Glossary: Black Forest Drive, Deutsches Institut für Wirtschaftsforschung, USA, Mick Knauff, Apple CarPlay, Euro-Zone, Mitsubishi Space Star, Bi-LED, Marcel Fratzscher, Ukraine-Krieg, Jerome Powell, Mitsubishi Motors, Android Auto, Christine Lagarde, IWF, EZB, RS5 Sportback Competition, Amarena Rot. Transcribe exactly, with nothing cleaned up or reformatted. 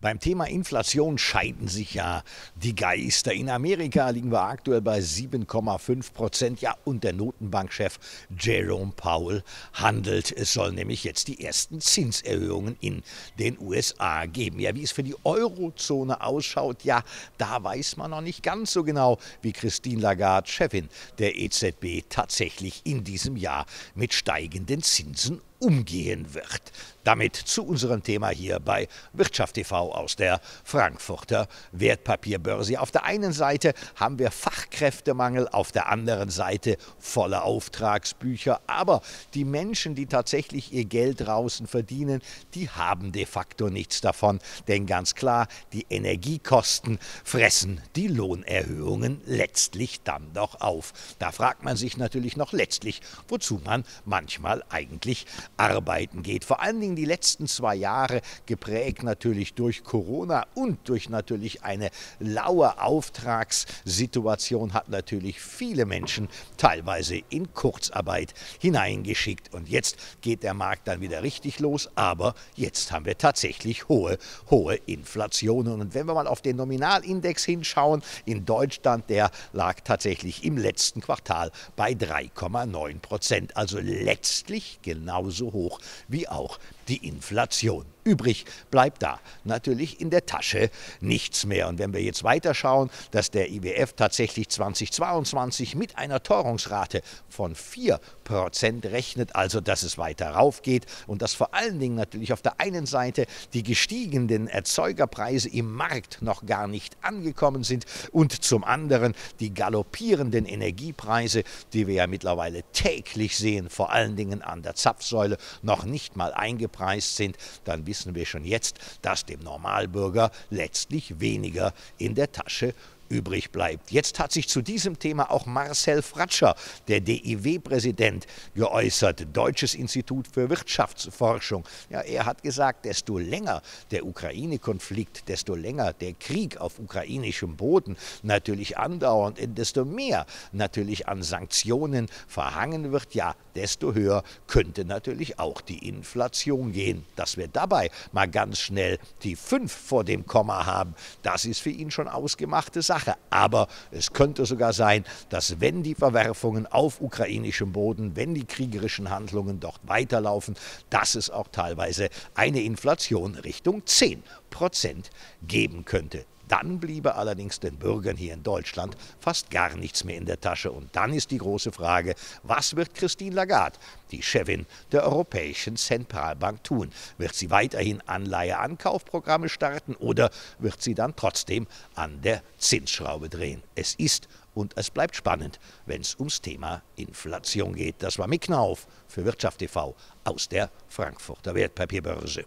Beim Thema Inflation scheiden sich ja die Geister. In Amerika liegen wir aktuell bei sieben Komma fünf Prozent. Ja, und der Notenbankchef Jerome Powell handelt. Es soll nämlich jetzt die ersten Zinserhöhungen in den U S A geben. Ja, wie es für die Eurozone ausschaut, ja, da weiß man noch nicht ganz so genau, wie Christine Lagarde, Chefin der E Z B, tatsächlich in diesem Jahr mit steigenden Zinsen umgehen wird. Damit zu unserem Thema hier bei Wirtschaft T V aus der Frankfurter Wertpapierbörse. Auf der einen Seite haben wir Fachkräftemangel, auf der anderen Seite volle Auftragsbücher. Aber die Menschen, die tatsächlich ihr Geld draußen verdienen, die haben de facto nichts davon. Denn ganz klar, die Energiekosten fressen die Lohnerhöhungen letztlich dann doch auf. Da fragt man sich natürlich noch letztlich, wozu man manchmal eigentlich arbeiten geht. Vor allen Dingen die letzten zwei Jahre, geprägt natürlich durch Corona und durch natürlich eine laue Auftragssituation, hat natürlich viele Menschen teilweise in Kurzarbeit hineingeschickt. Und jetzt geht der Markt dann wieder richtig los, aber jetzt haben wir tatsächlich hohe, hohe Inflationen. Und wenn wir mal auf den Nominalindex hinschauen, in Deutschland, der lag tatsächlich im letzten Quartal bei drei Komma neun Prozent. Also letztlich genauso hoch wie auch die Inflation. Übrig bleibt da natürlich in der Tasche nichts mehr. Und wenn wir jetzt weiterschauen, dass der I W F tatsächlich zweitausendzweiundzwanzig mit einer Teuerungsrate von vier Prozent rechnet, also dass es weiter raufgeht und dass vor allen Dingen natürlich auf der einen Seite die gestiegenen Erzeugerpreise im Markt noch gar nicht angekommen sind und zum anderen die galoppierenden Energiepreise, die wir ja mittlerweile täglich sehen, vor allen Dingen an der Zapfsäule, noch nicht mal eingepreist sind, dann wissen wissen wir schon jetzt, dass dem Normalbürger letztlich weniger in der Tasche übrig bleibt. Jetzt hat sich zu diesem Thema auch Marcel Fratzscher, der D I W-Präsident, geäußert. Deutsches Institut für Wirtschaftsforschung. Ja, er hat gesagt, desto länger der Ukraine-Konflikt, desto länger der Krieg auf ukrainischem Boden natürlich andauert und desto mehr natürlich an Sanktionen verhangen wird, ja, desto höher könnte natürlich auch die Inflation gehen. Dass wir dabei mal ganz schnell die fünf vor dem Komma haben, das ist für ihn schon ausgemachte Sache. Aber es könnte sogar sein, dass wenn die Verwerfungen auf ukrainischem Boden, wenn die kriegerischen Handlungen dort weiterlaufen, dass es auch teilweise eine Inflation Richtung zehn Prozent geben könnte. Dann bliebe allerdings den Bürgern hier in Deutschland fast gar nichts mehr in der Tasche. Und dann ist die große Frage, was wird Christine Lagarde, die Chefin der Europäischen Zentralbank, tun? Wird sie weiterhin Anleiheankaufprogramme starten oder wird sie dann trotzdem an der Zinsschraube drehen? Es ist und es bleibt spannend, wenn es ums Thema Inflation geht. Das war Mick Knauff für Wirtschaft T V aus der Frankfurter Wertpapierbörse.